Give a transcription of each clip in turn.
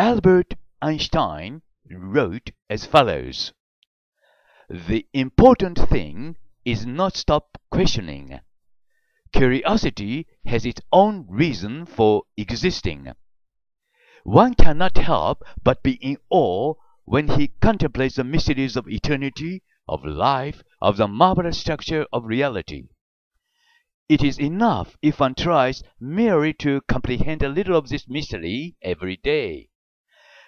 Albert Einstein wrote as follows: The important thing is not stop questioning. Curiosity has its own reason for existing. One cannot help but be in awe when he contemplates the mysteries of eternity, of life, of the marvelous structure of reality. It is enough if one tries merely to comprehend a little of this mystery every day.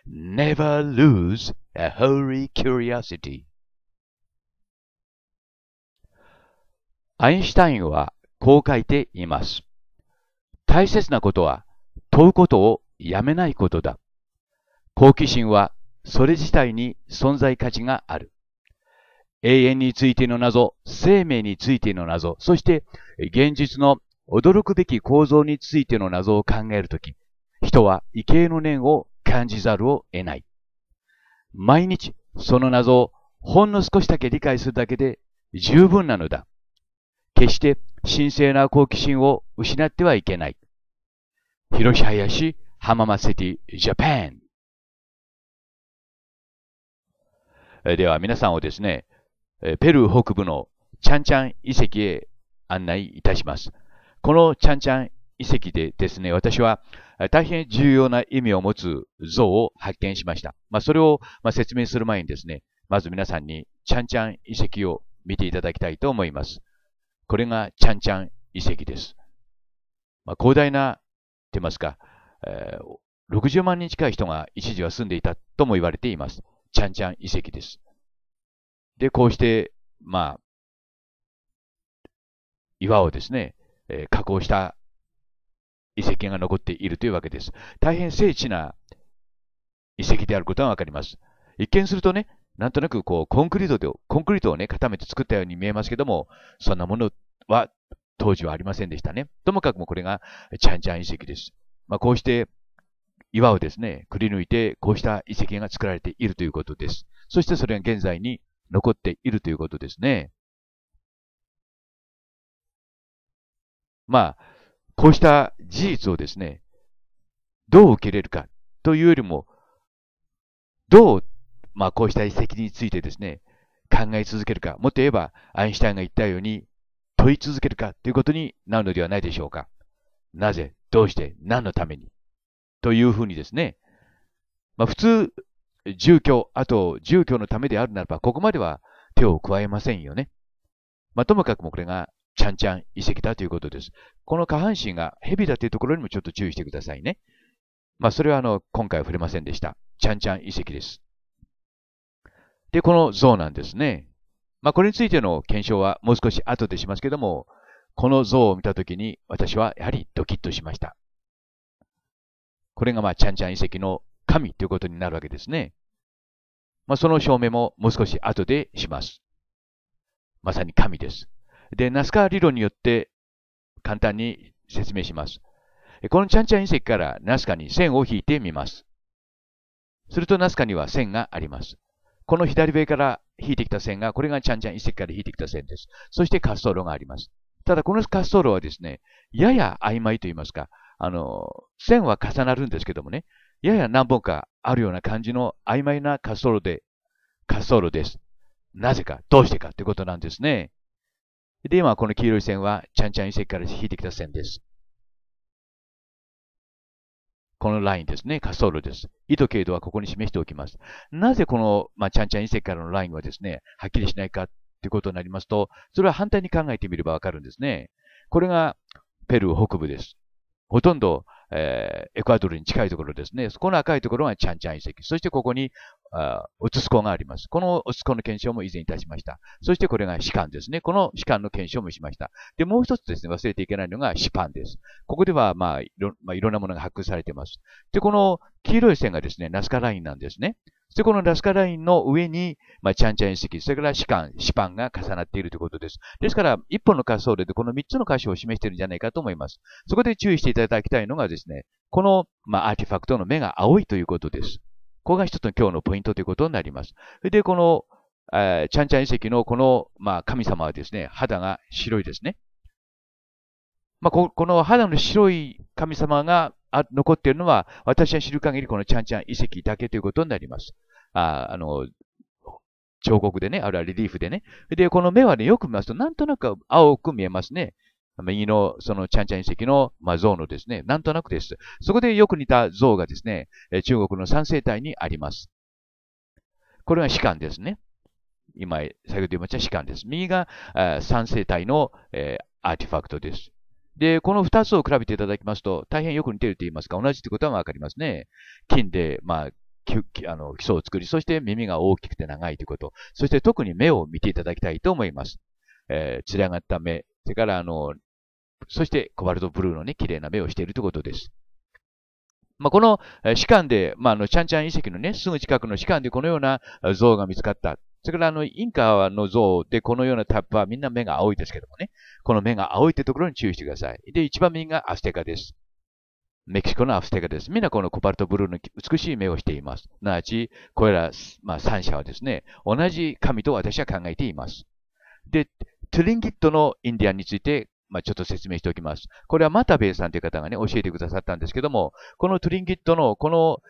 Never lose a holy curiosity. アインシュタインはこう書いています。大切なことは問うことをやめないことだ。好奇心はそれ自体に存在価値がある。永遠についての謎、生命についての謎、そして現実の驚くべき構造についての謎を考えるとき、人は畏敬の念を感じざるを得ない。毎日その謎をほんの少しだけ理解するだけで十分なのだ。決して神聖な好奇心を失ってはいけない。Hiroshi Hayashi, Hamamatsu City, Japan。では皆さんをですね、ペルー北部のチャンチャン遺跡へ案内いたします。このチャンチャン遺跡でですね、私は大変重要な意味を持つ像を発見しました。それを説明する前にですね、まず皆さんにチャンチャン遺跡を見ていただきたいと思います。これがチャンチャン遺跡です。広大な、と言いますか、60万人近い人が一時は住んでいたとも言われています。チャンチャン遺跡です。で、こうして、岩をですね、加工した遺跡が残っているというわけです。大変精緻な遺跡であることがわかります。一見するとね、なんとなくこうコンクリートをね、固めて作ったように見えますけども、そんなものは当時はありませんでしたね。ともかくもこれがチャンチャン遺跡です。こうして岩をですね、くり抜いて、こうした遺跡が作られているということです。そしてそれが現在に残っているということですね。こうした事実をですね、どう受け入れるかというよりも、どうこうした遺跡についてですね、考え続けるか、もっと言えば、アインシュタインが言ったように、問い続けるかということになるのではないでしょうか。なぜ、どうして、何のために、というふうにですね、普通、住居のためであるならば、ここまでは手を加えませんよね。ともかくもこれが、チャンチャン遺跡だということです。この下半身が蛇だというところにもちょっと注意してくださいね。それは今回は触れませんでした。チャンチャン遺跡です。で、この像なんですね。これについての検証はもう少し後でしますけども、この像を見たときに私はやはりドキッとしました。これがチャンチャン遺跡の神ということになるわけですね。その証明ももう少し後でします。まさに神です。で、ナスカ理論によって簡単に説明します。このチャンチャン遺跡からナスカに線を引いてみます。するとナスカには線があります。この左上から引いてきた線が、これがチャンチャン遺跡から引いてきた線です。そして滑走路があります。ただ、この滑走路はですね、やや曖昧と言いますか、線は重なるんですけどもね、やや何本かあるような感じの曖昧な滑走路です。なぜか、どうしてかということなんですね。で、今この黄色い線はチャンチャン遺跡から引いてきた線です。このラインですね、滑走路です。緯度経度はここに示しておきます。なぜこの、チャンチャン遺跡からのラインはですね、はっきりしないかということになりますと、それは反対に考えてみればわかるんですね。これがペルー北部です。ほとんど、エクアドルに近いところですね。この赤いところがチャンチャン遺跡。そしてここにオツスコがあります。このオツスコの検証も以前いたしました。そしてこれがシカンですね。このシカンの検証もしました。で、もう一つですね、忘れていけないのがシパンです。ここでは、いろんなものが発掘されています。で、この黄色い線がですね、ナスカラインなんですね。で、このナスカラインの上に、チャンチャン遺跡、それからシパンが重なっているということです。ですから、一本の滑走路でこの3つの箇所を示しているんじゃないかと思います。そこで注意していただきたいのがですね、この、アーティファクトの目が青いということです。ここが一つの今日のポイントということになります。で、この、チャンチャン遺跡のこの、神様はですね、肌が白いですね。この肌の白い神様が、残っているのは、私が知る限りこのチャンチャン遺跡だけということになります。彫刻でね、あるいはレリーフでね。で、この目はね、よく見ますと、なんとなく青く見えますね。右の、その、チャンチャン遺跡の、像のですね、なんとなくです。そこでよく似た像がですね、中国の三星堆にあります。これが士官ですね。今、先ほど言いました士官です。右が三星堆のアーティファクトです。で、この二つを比べていただきますと、大変よく似ていると言いますか、同じということはわかりますね。金で、基礎を作り、そして耳が大きくて長いということ。そして特に目を見ていただきたいと思います。つり上がった目。それから、そしてコバルトブルーのね、綺麗な目をしているということです。この士官で、チャンチャン遺跡のね、すぐ近くの士官でこのような像が見つかった。それから、インカの像でこのようなタップはみんな目が青いですけどもね。この目が青いってところに注意してください。で、一番右がアステカです。メキシコのアステカです。みんなこのコバルトブルーの美しい目をしています。なわち、これら、三者はですね、同じ神と私は考えています。で、トゥリンギットのインディアンについて、ちょっと説明しておきます。これはマタベイさんという方がね、教えてくださったんですけども、このトゥリンギットの、この、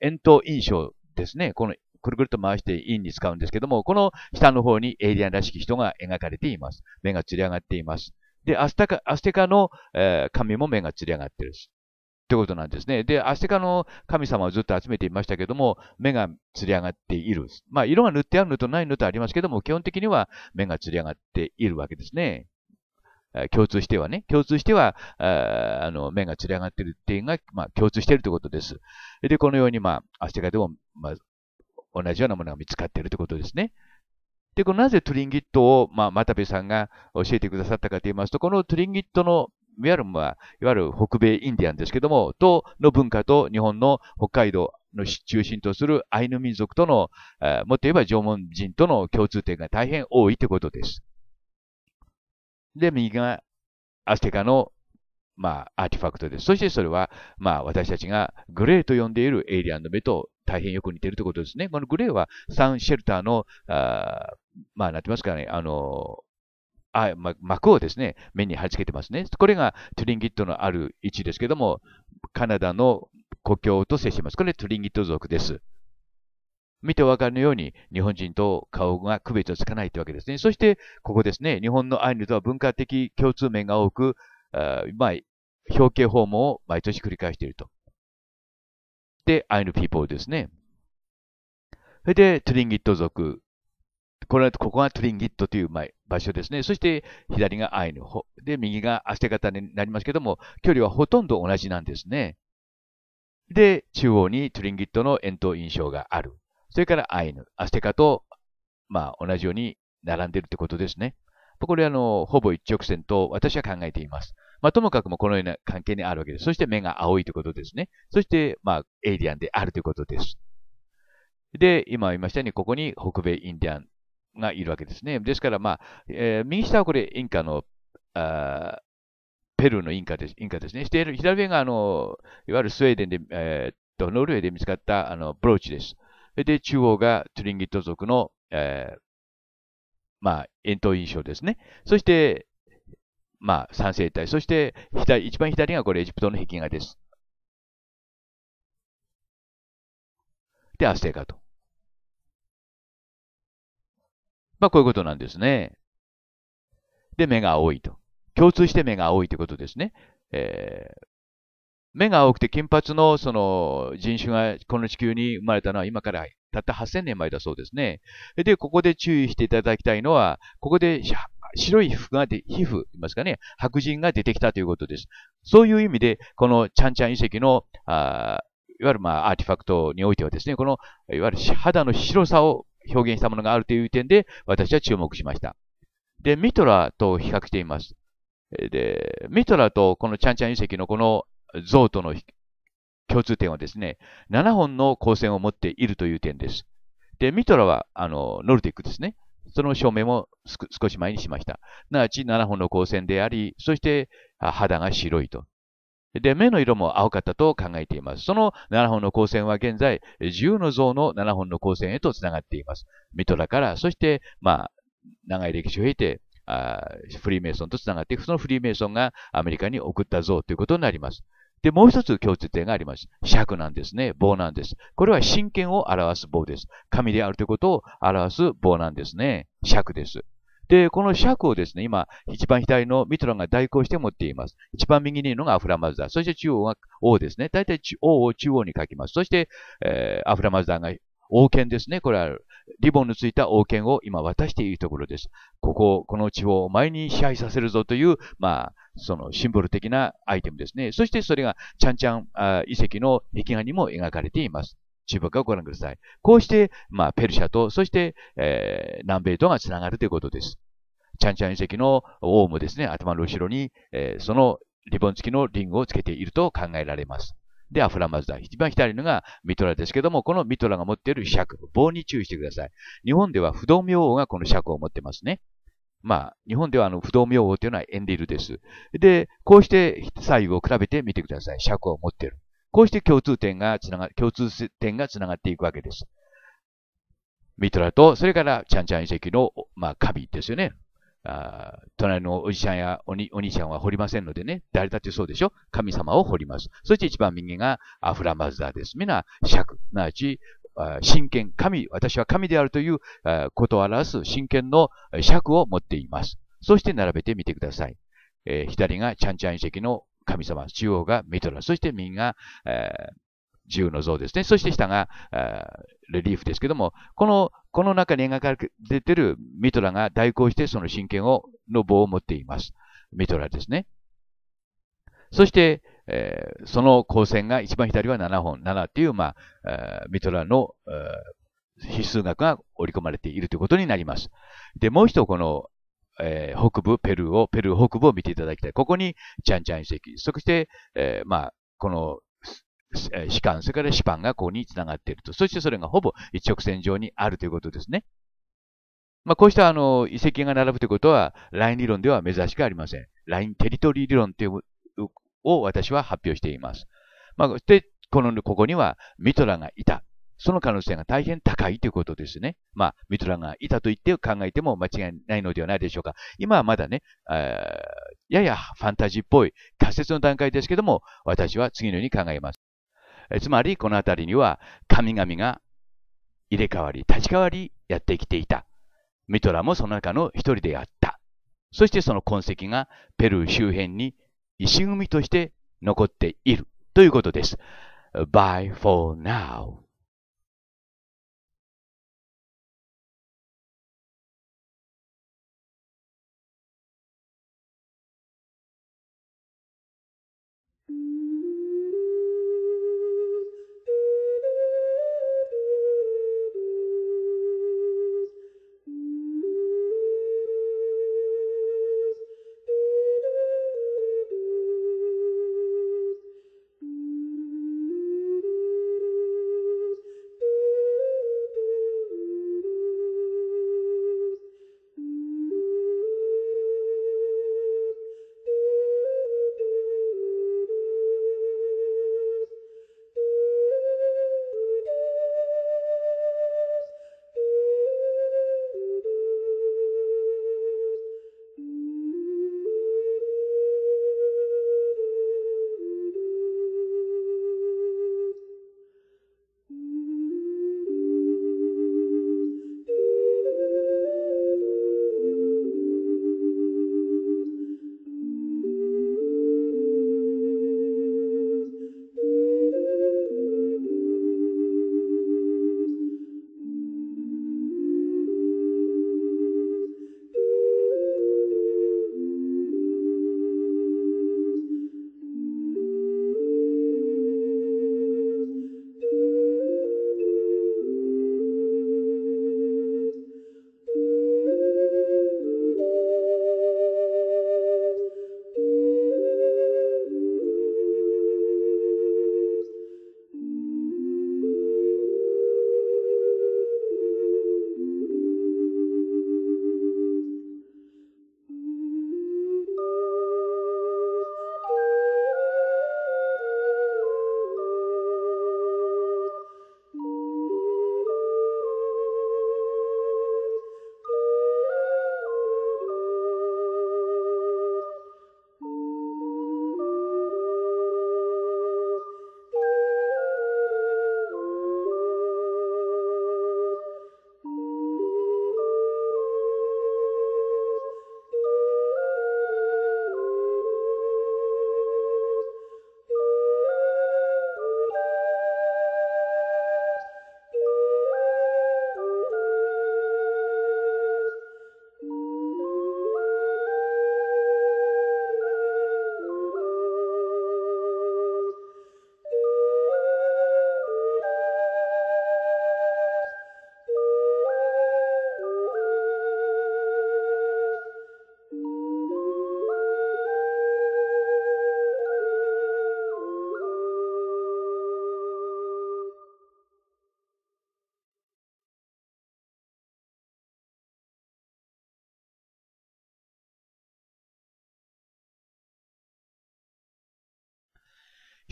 円筒印象ですね、この、くるくると回して印に使うんですけども、この下の方にエイリアンらしき人が描かれています。目がつり上がっています。で、アステカの、神も目がつり上がっている。ということなんですね。で、アステカの神様をずっと集めていましたけども、目がつり上がっている。色が塗ってあるのとないのとありますけども、基本的には目がつり上がっているわけですね。共通しては、目がつり上がっている点が、共通しているということです。で、このように、アステカでも、同じようなものが見つかっているということですね。で、なぜトゥリンギットを、マタベさんが教えてくださったかと言いますと、このトゥリンギットのいわゆる北米インディアンですけども、の文化と日本の北海道の中心とするアイヌ民族との、もっと言えば縄文人との共通点が大変多いということです。で、右がアステカの、アーティファクトです。そしてそれは、私たちがグレーと呼んでいるエイリアンの目と大変よく似ているということですね。このグレーはサンシェルターの、なんて言いますかね、膜をですね、目に貼り付けてますね。これがトゥリンギットのある位置ですけども、カナダの国境と接しています。これトゥリンギット族です。見てお分かりのように、日本人と顔が区別をつかないというわけですね。そして、ここですね、日本のアイヌとは文化的共通面が多く、表敬訪問を毎年繰り返していると。で、アイヌピーポーですね。それで、トゥリンギット族。ここがトゥリンギットという場所ですね。そして、左がアイヌ。で、右がアステカになりますけども、距離はほとんど同じなんですね。で、中央にトゥリンギットの円筒印象がある。それからアイヌ。アステカと、同じように並んでいるということですね。これは、ほぼ一直線と私は考えています。ともかくもこのような関係にあるわけです。そして目が青いということですね。そして、エイリアンであるということです。で、今言いましたように、ここに北米インディアンがいるわけですね。ですから、右下はこれ、インカの、ペルーのインカですね。して左上が、いわゆるスウェーデンで、ノルウェーで見つかった、ブローチです。で、中央がトゥリンギット族の、円筒印象ですね。そして、三星体。そして、一番左がこれ、エジプトの壁画です。で、アステカと。こういうことなんですね。で、目が青いと。共通して目が青いということですね。目が青くて金髪のその人種がこの地球に生まれたのは今からたった8000年前だそうですね。で、ここで注意していただきたいのは、ここで白い皮膚と言いますかね、白人が出てきたということです。そういう意味で、このチャンチャン遺跡の、いわゆるアーティファクトにおいてはですね、この、いわゆる肌の白さを表現したものがあるという点で、私は注目しました。で、ミトラと比較しています。で、ミトラとこのチャンチャン遺跡のこの像との共通点はですね、7本の光線を持っているという点です。で、ミトラは、ノルディックですね。その証明も少し前にしました。なわち7本の光線であり、そして肌が白いと。で、目の色も青かったと考えています。その7本の光線は現在、10の像の7本の光線へと繋がっています。ミトラから、そして、長い歴史を経て、フリーメイソンと繋がっていく。そのフリーメイソンがアメリカに送った像ということになります。で、もう一つ共通点があります。尺なんですね。棒なんです。これは真剣を表す棒です。紙であるということを表す棒なんですね。尺です。で、この尺をですね、今、一番左のミトランが代行して持っています。一番右にいるのがアフラマズダ。そして中央が王ですね。大体王を中央に書きます。そして、アフラマズダが王剣ですね。これはリボンのついた王剣を今渡しているところです。この地方をお前に支配させるぞという、そのシンボル的なアイテムですね。そしてそれがチャンチャン遺跡の壁画にも描かれています。中国をご覧ください。こうして、ペルシャと、そして、南米とがつながるということです。チャンチャン遺跡の王もですね、頭の後ろに、そのリボン付きのリングをつけていると考えられます。で、アフラマズダ。一番左のがミトラですけども、このミトラが持っている尺、棒に注意してください。日本では不動明王がこの尺を持ってますね。日本では不動明王というのはエンリールです。で、こうして左右を比べてみてください。尺を持っている。こうして共通点がつながっていくわけです。ミトラと、それからチャンチャン遺跡の、神ですよね。隣のおじちゃんやお兄ちゃんは掘りませんのでね、誰だってそうでしょ。神様を掘ります。そして一番右がアフラマズダです。みんな尺、すなわち、真剣、神、私は神であるということを表す真剣の尺を持っています。そして並べてみてください。左がチャンチャン遺跡の神様、中央がミトラ、そして右が、自由の像ですね。そして下が、レリーフですけども、この中に描かれているミトラが代行してその真剣の棒を持っています。ミトラですね。そして、その光線が一番左は7本、7っていう、ミトラの、比数額が織り込まれているということになります。で、もう一度この、ペルー北部を見ていただきたい。ここにチャンチャン遺跡、そして、このシカン、それからシパンがここに繋がっていると。そしてそれがほぼ一直線上にあるということですね。こうした遺跡が並ぶということは、ライン理論では珍しくありません。ラインテリトリー理論というのを私は発表しています。で、ここにはミトラがいた。その可能性が大変高いということですね。ミトラがいたと言って考えても間違いないのではないでしょうか。今はまだね、ややファンタジーっぽい仮説の段階ですけども、私は次のように考えます。つまり、この辺りには神々が入れ替わり、立ち替わりやってきていた。ミトラもその中の一人であった。そしてその痕跡がペルー周辺に石組みとして残っているということです。Bye for now.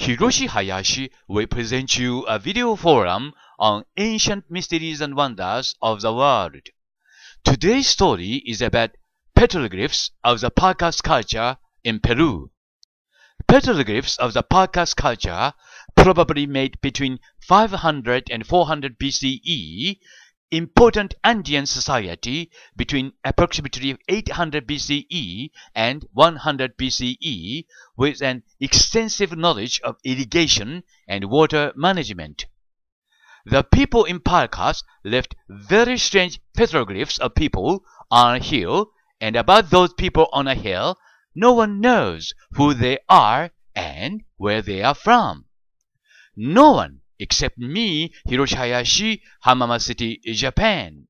Hiroshi Hayashi will present you a video forum on ancient mysteries and wonders of the world. Today's story is about petroglyphs of the Parcas culture in Peru. Petroglyphs of the Parcas culture, probably made between 500 and 400 BCE, important Andean society between approximately 800 BCE and 100 BCE, with an extensive knowledge of irrigation and water management. The people in Parcas left very strange petroglyphs of people on a hill, and about those people on a hill, no one knows who they are and where they are from. No one except me, Hiroshi Hayashi, Hamamatsu City, Japan.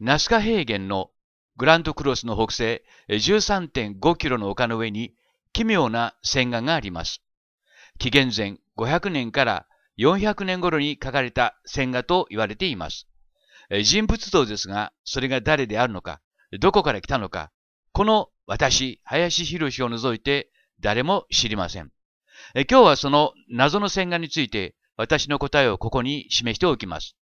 ナスカ平原のグランドクロスの北西 13.5 キロの丘の上に奇妙な線画があります。紀元前500年から400年頃に描かれた線画と言われています。人物像ですが、それが誰であるのか、どこから来たのか、この私、林博を除いて誰も知りません。今日はその謎の線画について私の答えをここに示しておきます。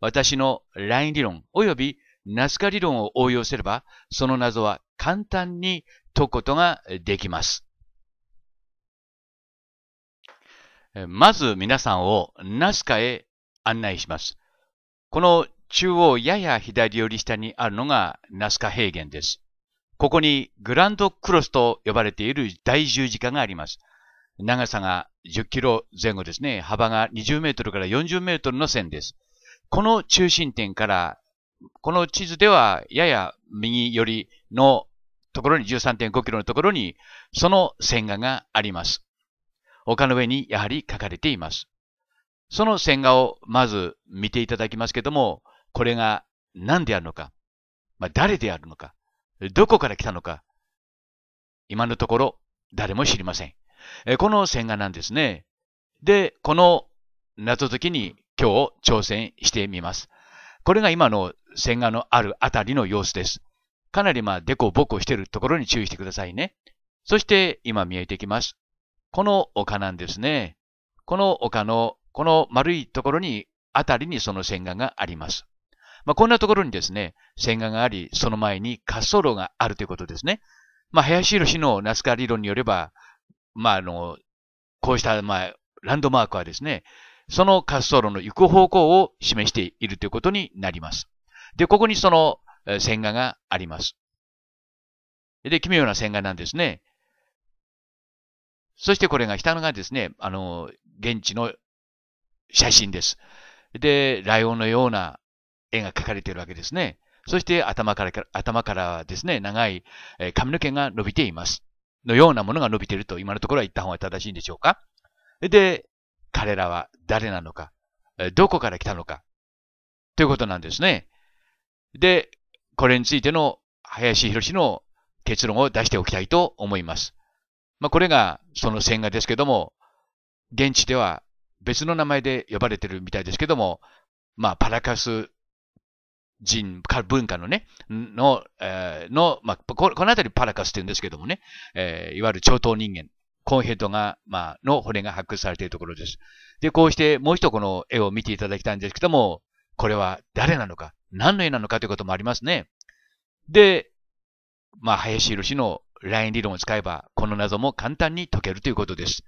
私のライン理論及びナスカ理論を応用すれば、その謎は簡単に解くことができます。まず皆さんをナスカへ案内します。この中央やや左より下にあるのがナスカ平原です。ここにグランドクロスと呼ばれている大十字架があります。長さが10キロ前後ですね。幅が20メートルから40メートルの線です。この中心点から、この地図ではやや右寄りのところに 13.5 キロのところにその線画があります。丘の上にやはり書かれています。その線画をまず見ていただきますけども、これが何であるのか、誰であるのか、どこから来たのか、今のところ誰も知りません。この線画なんですね。で、この謎解きに今日挑戦してみます。これが今の線画のあるあたりの様子です。かなりデコボコしているところに注意してくださいね。そして今見えてきます。この丘なんですね。この丘のこの丸いところにあたりにその線画があります。こんなところにですね、線画があり、その前に滑走路があるということですね。林博のナスカ理論によれば、こうした、ランドマークはですね、その滑走路の行く方向を示しているということになります。で、ここにその線画があります。で、奇妙な線画なんですね。そしてこれが下のがですね、現地の写真です。で、ライオンのような絵が描かれているわけですね。そして頭からですね、長い髪の毛が伸びています。のようなものが伸びていると今のところは言った方が正しいんでしょうか。で、彼らは誰なのか、どこから来たのか、ということなんですね。で、これについての林博の結論を出しておきたいと思います。これがその線画ですけども、現地では別の名前で呼ばれているみたいですけども、パラカス人文化のね、この辺りパラカスって言うんですけどもね、いわゆる超頭人間、コーンヘッドが、の骨が発掘されているところです。で、こうしてもう一度この絵を見ていただきたいんですけども、これは誰なのか、何の絵なのかということもありますね。で、林博のライン理論を使えば、この謎も簡単に解けるということです。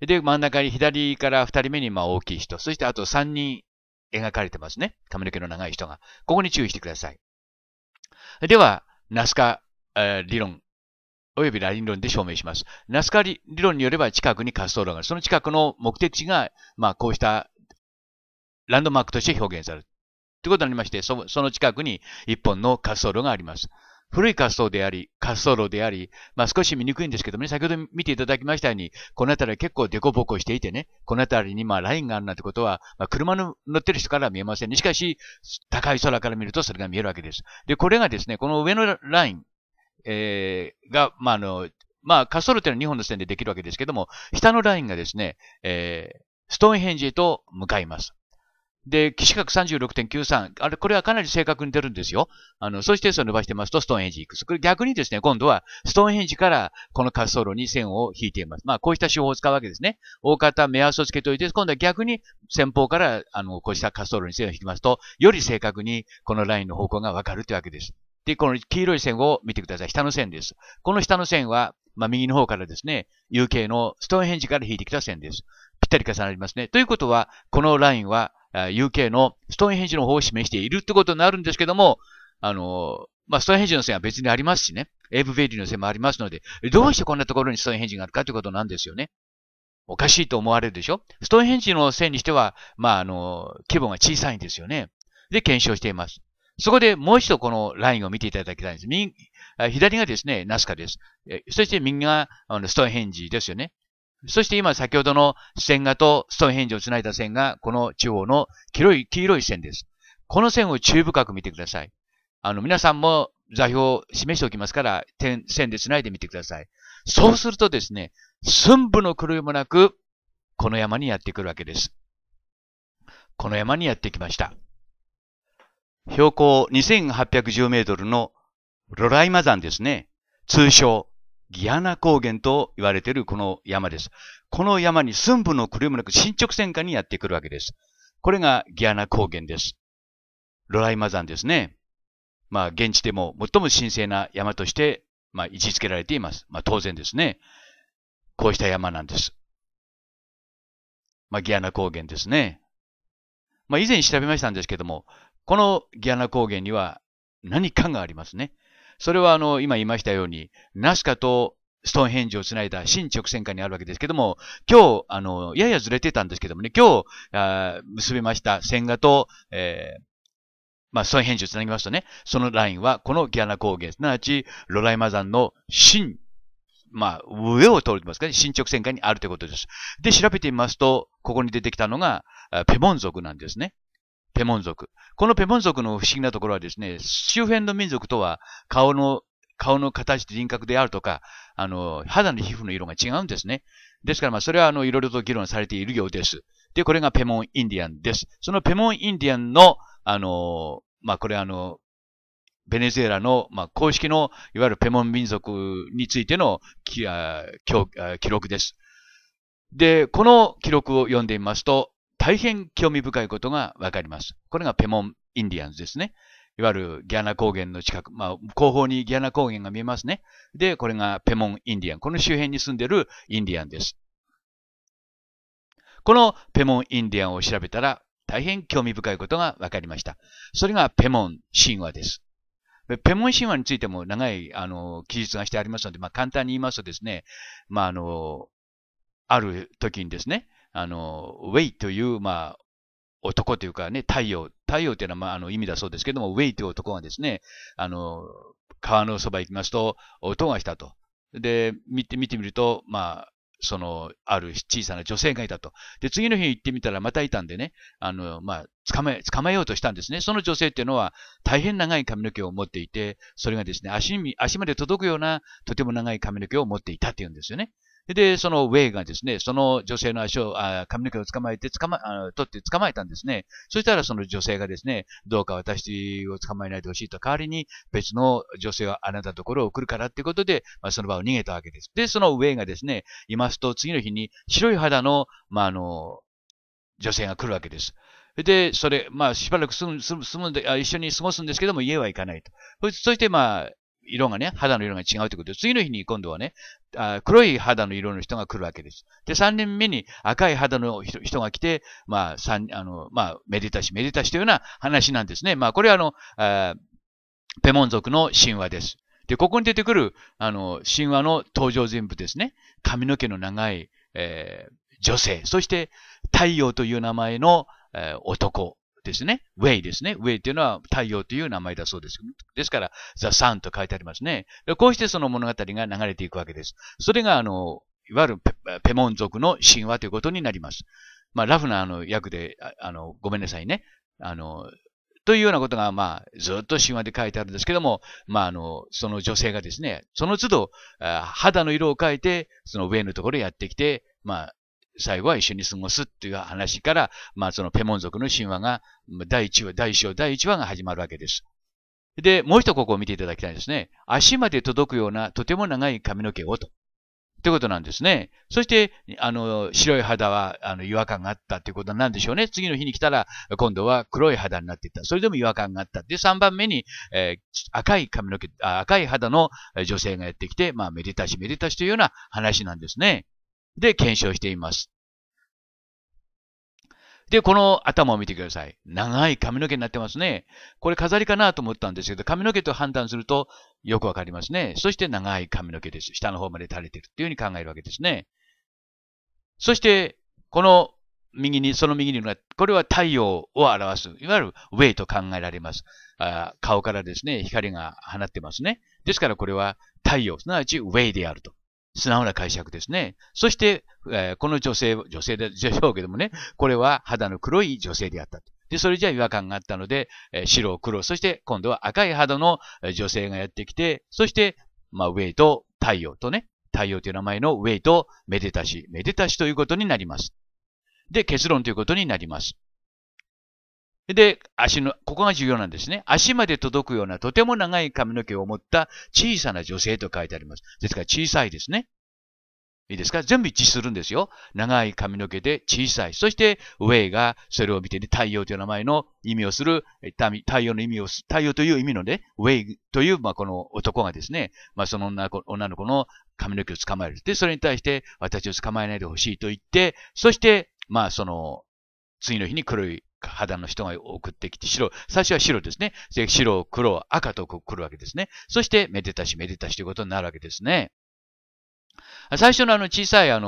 で、真ん中に左から2人目に大きい人、そしてあと3人、描かれてますね。髪の毛の長い人が。ここに注意してください。では、ナスカ理論、およびライン理論で証明します。ナスカ理論によれば近くに滑走路がある。その近くの目的地が、こうしたランドマークとして表現される。ということになりまして、その近くに一本の滑走路があります。古い滑走路であり、少し見にくいんですけどもね、先ほど見ていただきましたように、この辺り結構デコボコしていてね、この辺りにラインがあるなんてことは、車の乗ってる人からは見えませんね。しかし、高い空から見るとそれが見えるわけです。で、これがですね、この上のライン、が、滑走路というのは2本の線でできるわけですけども、下のラインがですね、ストーンヘンジへと向かいます。で、基地角 36.93。あれ、これはかなり正確に出るんですよ。そういう定数を伸ばしてますと、ストーンヘンジいくつ。これ逆にですね、今度は、ストーンヘンジから、この滑走路に線を引いています。まあ、こうした手法を使うわけですね。大方、目安をつけておいて、今度は逆に、先方から、こうした滑走路に線を引きますと、より正確に、このラインの方向がわかるというわけです。で、この黄色い線を見てください。下の線です。この下の線は、まあ、右の方からですね、UK のストーンヘンジから引いてきた線です。ぴったり重なりますね。ということは、このラインは、UK のストーンヘンジの方を示しているってことになるんですけども、まあ、ストーンヘンジの線は別にありますしね、エイブベイリーの線もありますので、どうしてこんなところにストーンヘンジがあるかということなんですよね。おかしいと思われるでしょ？ストーンヘンジの線にしては、まあ、規模が小さいんですよね。で、検証しています。そこでもう一度このラインを見ていただきたいんです。左がですね、ナスカです。そして右がストーンヘンジですよね。そして今先ほどの線画とストーンヘンジをつないだ線がこの中央の黄色い線です。この線を注意深く見てください。皆さんも座標を示しておきますから、線でつないでみてください。そうするとですね、寸分の狂いもなく、この山にやってくるわけです。この山にやってきました。標高2810メートルのロライマ山ですね。通称、ギアナ高原と言われているこの山です。この山に寸分の狂いもなく進捗線下にやってくるわけです。これがギアナ高原です。ロライマ山ですね。まあ、現地でも最も神聖な山として、まあ、位置づけられています。まあ、当然ですね。こうした山なんです。まあ、ギアナ高原ですね。まあ、以前調べましたんですけども、このギアナ高原には何かがありますね。それは今言いましたように、ナスカとストーンヘンジをつないだ新直線下にあるわけですけども、今日、ややずれてたんですけどもね、今日、結びました線画と、まあ、ストーンヘンジをつなぎますとね、そのラインはこのギアナ高原、すなわちロライマ山のまあ、上を通りますかね、進捗線下にあるということです。で、調べてみますと、ここに出てきたのが、ペモン族なんですね。ペモン族。このペモン族の不思議なところはですね、周辺の民族とは顔の形と輪郭であるとか、肌の皮膚の色が違うんですね。ですから、まあ、それはいろいろと議論されているようです。で、これがペモンインディアンです。そのペモンインディアンの、まあ、これベネズエラの、まあ、公式の、いわゆるペモン民族についての記録です。で、この記録を読んでみますと、大変興味深いことがわかります。これがペモンインディアンズですね。いわゆるギアナ高原の近く、まあ、後方にギアナ高原が見えますね。で、これがペモンインディアン。この周辺に住んでいるインディアンです。このペモンインディアンを調べたら、大変興味深いことがわかりました。それがペモン神話です。ペモン神話についても長い、記述がしてありますので、まあ、簡単に言いますとですね、まあ、ある時にですね、ウェイという、まあ、男というかね、太陽というのは、まあ、意味だそうですけども、ウェイという男がですね、川のそば行きますと、音がしたと。で、見てみると、まあ、ある小さな女性がいたと。で、次の日行ってみたらまたいたんでね、まあ、捕まえようとしたんですね。その女性っていうのは、大変長い髪の毛を持っていて、それがですね、足まで届くような、とても長い髪の毛を持っていたっていうんですよね。で、そのウェイがですね、その女性の髪の毛を取って捕まえたんですね。そしたらその女性がですね、どうか私を捕まえないでほしいと、代わりに別の女性はあなたのところを送るからっていうことで、まあ、その場を逃げたわけです。で、そのウェイがですね、いますと次の日に白い肌の、まあ、女性が来るわけです。で、それ、まあ、しばらく一緒に過ごすんですけども、家は行かないと。そして、まあ、色がね、肌の色が違うということで、次の日に今度はね、黒い肌の色の人が来るわけです。で、3年目に赤い肌の人が来て、まあ、めでたしめでたしというような話なんですね。まあ、これはペモン族の神話です。で、ここに出てくる、神話の登場人物ですね。髪の毛の長い、女性、そして太陽という名前の、男。ですね。ウェイですね。ウェイというのは太陽という名前だそうです。ですから、ザ・サンと書いてありますね。こうしてその物語が流れていくわけです。それが、いわゆるペモン族の神話ということになります。まあ、ラフな訳で、ごめんなさいね。というようなことが、まあ、ずっと神話で書いてあるんですけども、まあ、その女性がですね、その都度、肌の色を変えて、そのウェイのところへやってきて、まあ、最後は一緒に過ごすっていう話から、まあそのペモン族の神話が、第1章、第1話が始まるわけです。で、もう一度ここを見ていただきたいんですね。足まで届くようなとても長い髪の毛をと。ってことなんですね。そして、白い肌は、違和感があったっていうことなんでしょうね。次の日に来たら、今度は黒い肌になっていた。それでも違和感があった。で、3番目に、赤い肌の女性がやってきて、まあ、めでたしめでたしというような話なんですね。で、検証しています。で、この頭を見てください。長い髪の毛になってますね。これ飾りかなと思ったんですけど、髪の毛と判断するとよくわかりますね。そして長い髪の毛です。下の方まで垂れてるっていうふうに考えるわけですね。そして、この右に、その右にのが、これは太陽を表す。いわゆるウェイと考えられます。顔からですね、光が放ってますね。ですからこれは太陽、すなわちウェイであると。素直な解釈ですね。そして、この女性でしょうけどもね、これは肌の黒い女性であったと。で、それじゃ違和感があったので、白、黒、そして今度は赤い肌の女性がやってきて、そして、まあ、ウェイと太陽とね、太陽という名前のウェイとめでたしということになります。で、結論ということになります。で、ここが重要なんですね。足まで届くようなとても長い髪の毛を持った小さな女性と書いてあります。ですから小さいですね。いいですか？全部一致するんですよ。長い髪の毛で小さい。そして、ウェイがそれを見て、太陽という名前の意味をする、太陽という意味のね、ウェイという、まあ、この男がですね、まあ、その女の子の髪の毛を捕まえる。で、それに対して、私を捕まえないでほしいと言って、そして、まあ、その、次の日に黒い、肌の人が送ってきて、最初は白ですね。白、黒、赤と来るわけですね。そして、めでたし、めでたしということになるわけですね。最初の小さい髪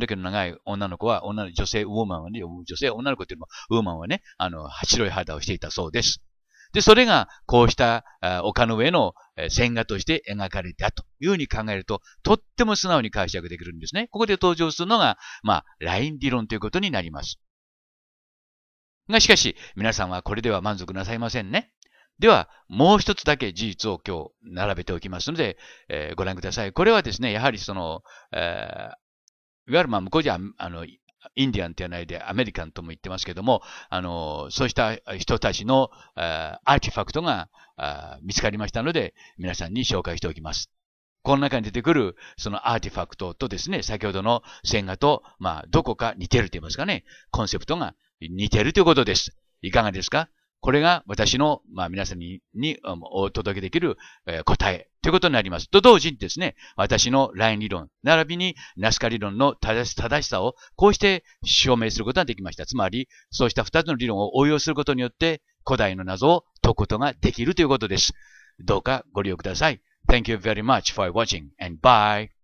の毛の長い女の子っていうのも、ウーマンはね、白い肌をしていたそうです。で、それが、こうした丘の上の線画として描かれたというふうに考えると、とっても素直に解釈できるんですね。ここで登場するのが、まあ、ライン理論ということになります。が、しかし、皆さんはこれでは満足なさいませんね。では、もう一つだけ事実を今日並べておきますので、ご覧ください。これはですね、やはりその、いわゆるまあ向こうじゃ、インディアンって言わないでアメリカンとも言ってますけども、そうした人たちのアーティファクトが見つかりましたので、皆さんに紹介しておきます。この中に出てくる、そのアーティファクトとですね、先ほどの線画と、まあ、どこか似てると言いますかね、コンセプトが似てるということです。いかがですか？これが私の、まあ皆さんにお届けできる答えということになります。と同時にですね、私のライン理論、並びにナスカ理論の正しさをこうして証明することができました。つまり、そうした二つの理論を応用することによって古代の謎を解くことができるということです。どうかご利用ください。Thank you very much for watching and bye!